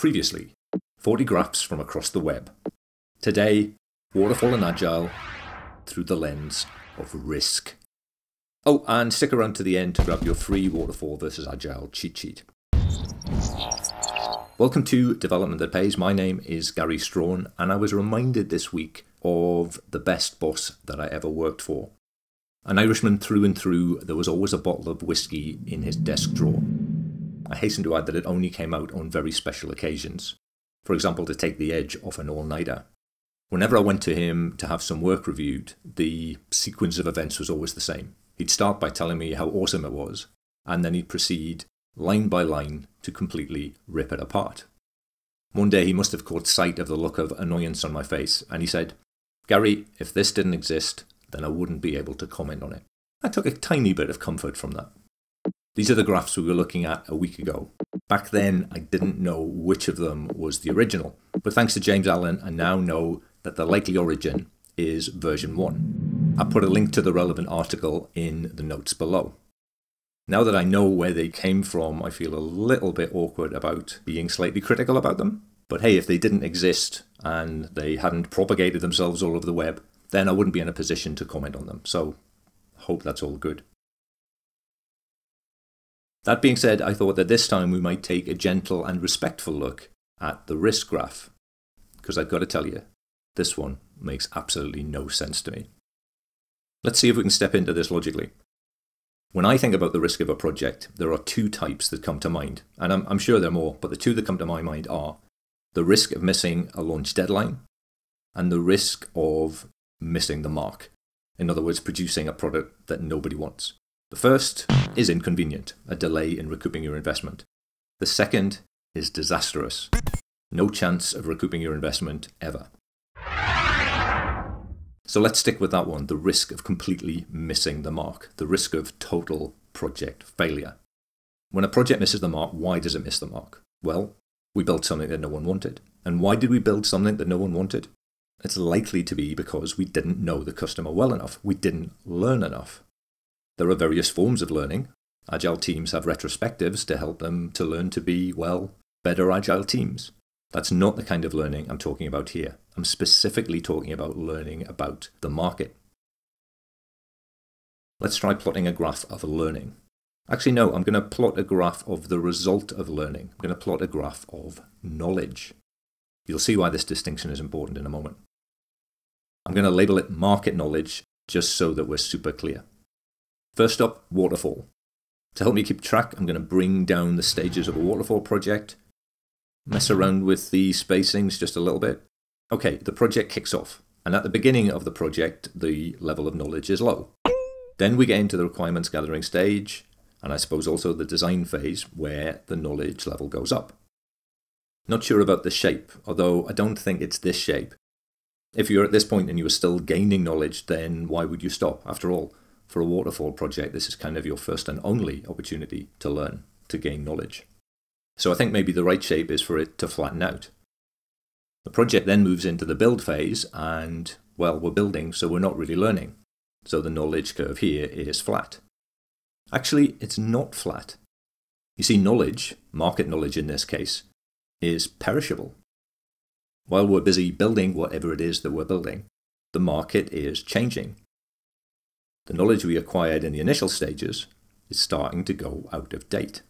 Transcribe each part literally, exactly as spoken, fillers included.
Previously, forty graphs from across the web. Today, Waterfall and Agile through the lens of risk. Oh, and stick around to the end to grab your free Waterfall versus Agile cheat sheet. Welcome to Development That Pays. My name is Gary Straughan, and I was reminded this week of the best boss that I ever worked for. An Irishman through and through, there was always a bottle of whiskey in his desk drawer. I hasten to add that it only came out on very special occasions. For example, to take the edge off an all-nighter. Whenever I went to him to have some work reviewed, the sequence of events was always the same. He'd start by telling me how awesome it was, and then he'd proceed line by line to completely rip it apart. One day he must have caught sight of the look of annoyance on my face, and he said, "Gary, if this didn't exist, then I wouldn't be able to comment on it." I took a tiny bit of comfort from that. These are the graphs we were looking at a week ago. Back then, I didn't know which of them was the original, but thanks to James Allen, I now know that the likely origin is version one. I put a link to the relevant article in the notes below. Now that I know where they came from, I feel a little bit awkward about being slightly critical about them. But hey, if they didn't exist and they hadn't propagated themselves all over the web, then I wouldn't be in a position to comment on them. So, hope that's all good. That being said, I thought that this time we might take a gentle and respectful look at the risk graph. Because I've got to tell you, this one makes absolutely no sense to me. Let's see if we can step into this logically. When I think about the risk of a project, there are two types that come to mind, and I'm, I'm sure there are more, but the two that come to my mind are the risk of missing a launch deadline and the risk of missing the mark. In other words, producing a product that nobody wants. The first is inconvenient, a delay in recouping your investment. The second is disastrous. No chance of recouping your investment ever. So let's stick with that one, the risk of completely missing the mark, the risk of total project failure. When a project misses the mark, why does it miss the mark? Well, we built something that no one wanted. And why did we build something that no one wanted? It's likely to be because we didn't know the customer well enough. We didn't learn enough. There are various forms of learning. Agile teams have retrospectives to help them to learn to be, well, better agile teams. That's not the kind of learning I'm talking about here. I'm specifically talking about learning about the market. Let's try plotting a graph of learning. Actually, no, I'm going to plot a graph of the result of learning. I'm going to plot a graph of knowledge. You'll see why this distinction is important in a moment. I'm going to label it market knowledge just so that we're super clear. First up, waterfall. To help me keep track, I'm going to bring down the stages of a waterfall project, mess around with the spacings just a little bit. Okay, the project kicks off, and at the beginning of the project, the level of knowledge is low. Then we get into the requirements gathering stage, and I suppose also the design phase, where the knowledge level goes up. Not sure about the shape, although I don't think it's this shape. If you're at this point and you are still gaining knowledge, then why would you stop? After all, for a waterfall project, this is kind of your first and only opportunity to learn, to gain knowledge. So I think maybe the right shape is for it to flatten out. The project then moves into the build phase and, well, we're building, so we're not really learning. So the knowledge curve here is flat. Actually, it's not flat. You see, knowledge, market knowledge in this case, is perishable. While we're busy building whatever it is that we're building, the market is changing. The knowledge we acquired in the initial stages is starting to go out of date.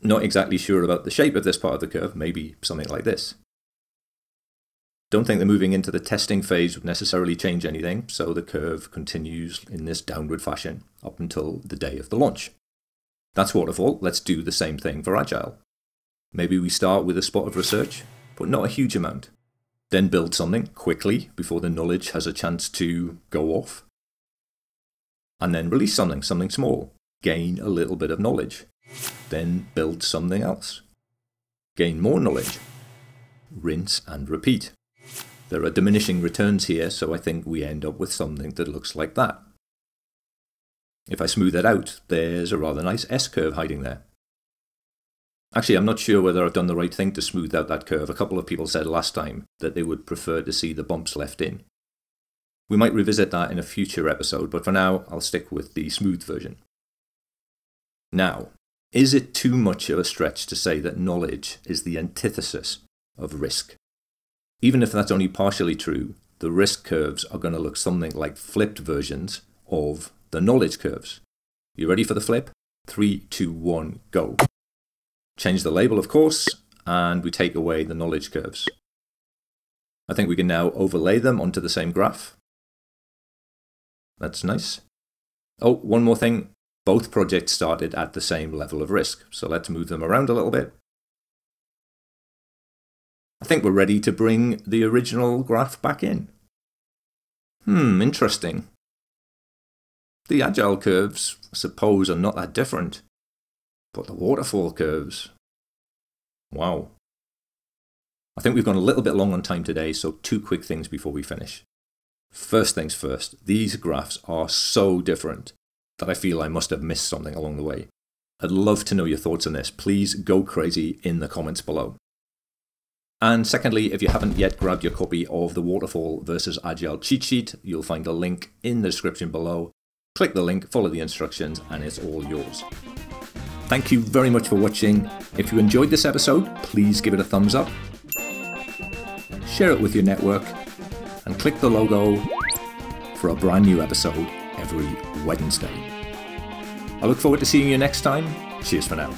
Not exactly sure about the shape of this part of the curve, maybe something like this. Don't think that moving into the testing phase would necessarily change anything, so the curve continues in this downward fashion up until the day of the launch. That's waterfall. Let's do the same thing for Agile. Maybe we start with a spot of research, but not a huge amount. Then build something quickly before the knowledge has a chance to go off. And then release something, something small, gain a little bit of knowledge, then build something else, gain more knowledge, rinse and repeat. There are diminishing returns here, so I think we end up with something that looks like that. If I smooth that out, there's a rather nice S-curve hiding there. Actually, I'm not sure whether I've done the right thing to smooth out that curve. A couple of people said last time that they would prefer to see the bumps left in. We might revisit that in a future episode, but for now, I'll stick with the smooth version. Now, Is it too much of a stretch to say that knowledge is the antithesis of risk? Even if that's only partially true, the risk curves are going to look something like flipped versions of the knowledge curves. You ready for the flip? Three, two, one, go. Change the label, of course, and we take away the knowledge curves. I think we can now overlay them onto the same graph. That's nice. Oh, one more thing. Both projects started at the same level of risk, so let's move them around a little bit. I think we're ready to bring the original graph back in. Hmm, interesting. The agile curves, I suppose, are not that different, but the waterfall curves, wow. I think we've gone a little bit long on time today, so two quick things before we finish. First things first, these graphs are so different that I feel I must have missed something along the way. I'd love to know your thoughts on this. Please go crazy in the comments below. And secondly, if you haven't yet grabbed your copy of the Waterfall versus Agile cheat sheet, you'll find a link in the description below. Click the link, follow the instructions, and it's all yours. Thank you very much for watching. If you enjoyed this episode, please give it a thumbs up, share it with your network, and click the logo for a brand new episode every Wednesday. I look forward to seeing you next time. Cheers for now.